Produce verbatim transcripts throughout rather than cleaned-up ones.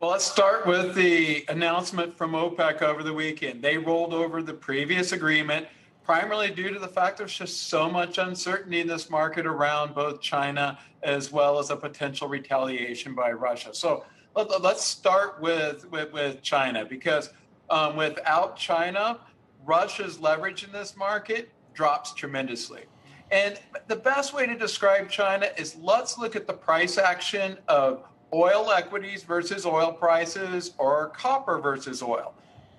Well, let's start with the announcement from OPEC over the weekend. They rolled over the previous agreement, primarily due to the fact there's just so much uncertainty in this market around both China as well as a potential retaliation by Russia. So let, let's start with, with, with China, because um, without China, Russia's leverage in this market drops tremendously. And the best way to describe China is let's look at the price action of oil equities versus oil prices, or copper versus oil.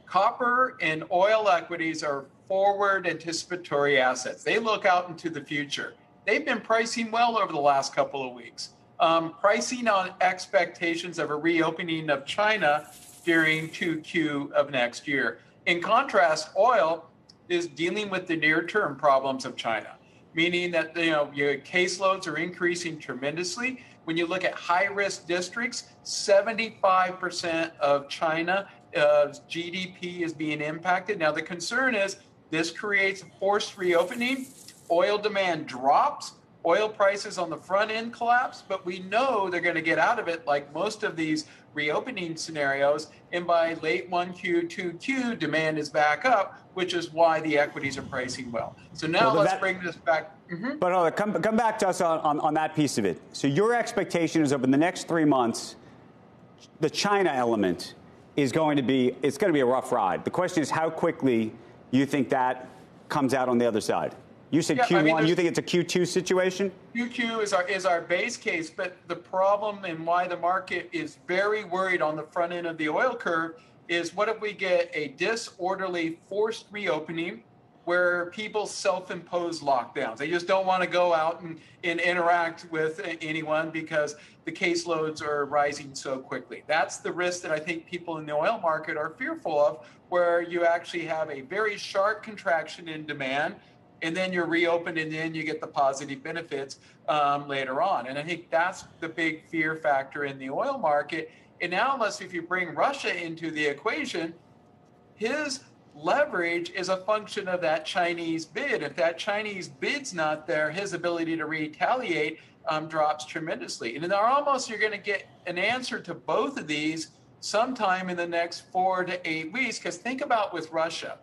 Copper and oil equities are forward anticipatory assets. They look out into the future. They've been pricing well over the last couple of weeks. Um, pricing on expectations of a reopening of China during two Q of next year. In contrast, oil is dealing with the near-term problems of China, meaning that, you know, your caseloads are increasing tremendously. When you look at high-risk districts, seventy-five percent of China's G D P is being impacted. Now, the concern is this creates a forced reopening. Oil demand drops. Oil prices on the front end collapse. But we know they're going to get out of it, like most of these reopening scenarios. And by late one Q, two Q, demand is back up, which is why the equities are pricing well. So now well, let's that, bring this back. Mm-hmm. But hold on, come, come back to us on, on, on that piece of it. So your expectation is over the next three months, the China element is going to be, it's going to be a rough ride. The question is how quickly you think that comes out on the other side. You said yeah, Q one, I mean, you think it's a Q two situation? Q two is our, is our base case, but the problem and why the market is very worried on the front end of the oil curve is what if we get a disorderly forced reopening where people self-impose lockdowns? They just don't want to go out and, and interact with anyone because the caseloads are rising so quickly. That's the risk that I think people in the oil market are fearful of, where you actually have a very sharp contraction in demand, and then you're reopened, and then you get the positive benefits um, later on. And I think that's the big fear factor in the oil market. And now, unless if you bring Russia into the equation, his leverage is a function of that Chinese bid. If that Chinese bid's not there, his ability to retaliate um, drops tremendously. And in our almost, you're going to get an answer to both of these sometime in the next four to eight weeks. Because think about with Russia,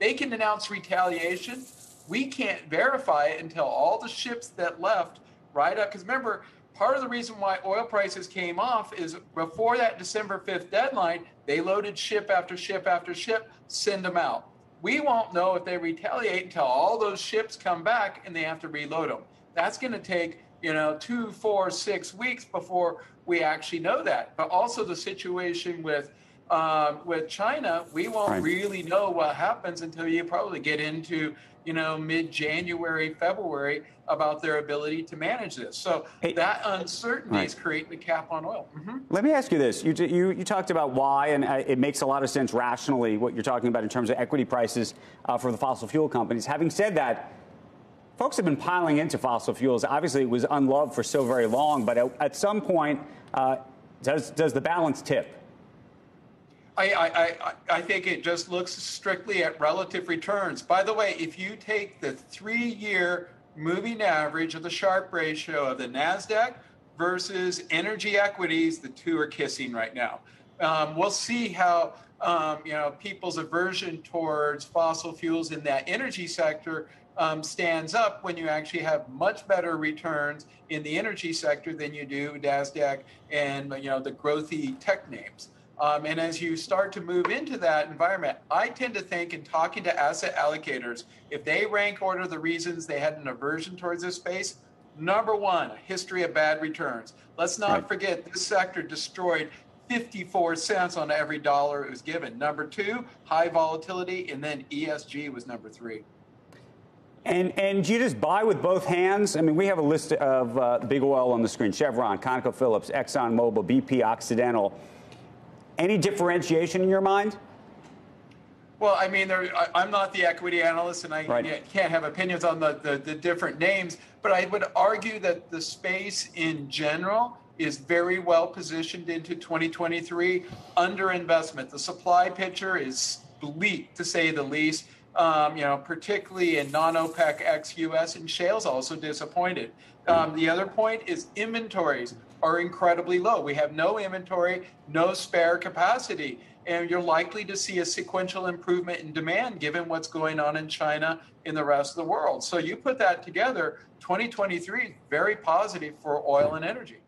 they can announce retaliation. We can't verify it until all the ships that left right up. Because remember, part of the reason why oil prices came off is before that December fifth deadline, they loaded ship after ship after ship, send them out. We won't know if they retaliate until all those ships come back and they have to reload them. That's going to take, you know, two, four, six weeks before we actually know that. But also the situation with Um, with China, we won't right. really know what happens until you probably get into, you know, mid-January, February, about their ability to manage this. So hey. that uncertainty right. is creating a cap on oil. Mm-hmm. Let me ask you this. You, you, you talked about why, and it makes a lot of sense rationally what you're talking about in terms of equity prices uh, for the fossil fuel companies. Having said that, folks have been piling into fossil fuels. Obviously, it was unloved for so very long, but at, at some point, uh, does, does the balance tip? I, I, I think it just looks strictly at relative returns. By the way, if you take the three-year moving average of the Sharpe ratio of the NASDAQ versus energy equities, the two are kissing right now. Um, we'll see how um, you know, people's aversion towards fossil fuels in that energy sector um, stands up when you actually have much better returns in the energy sector than you do NASDAQ and, you know, the growthy tech names. Um, and as you start to move into that environment, I tend to think, in talking to asset allocators, if they rank order the reasons they had an aversion towards this space, number one, history of bad returns. Let's not right. forget this sector destroyed fifty-four cents on every dollar it was given. Number two, high volatility, and then E S G was number three. And, and you just buy with both hands? I mean, we have a list of uh, big oil on the screen: Chevron, ConocoPhillips, ExxonMobil, B P, Occidental. Any differentiation in your mind? Well, I mean, there, I, I'm not the equity analyst, and I right. can't have opinions on the, the, the different names. But I would argue that the space in general is very well positioned into twenty twenty-three. Underinvestment. The supply picture is bleak, to say the least. um, you know, particularly in non-OPEC ex-U S, and shale's also disappointed. Um, the other point is inventories are incredibly low. We have no inventory, no spare capacity, and you're likely to see a sequential improvement in demand given what's going on in China and the rest of the world. So you put that together, twenty twenty-three, very positive for oil and energy.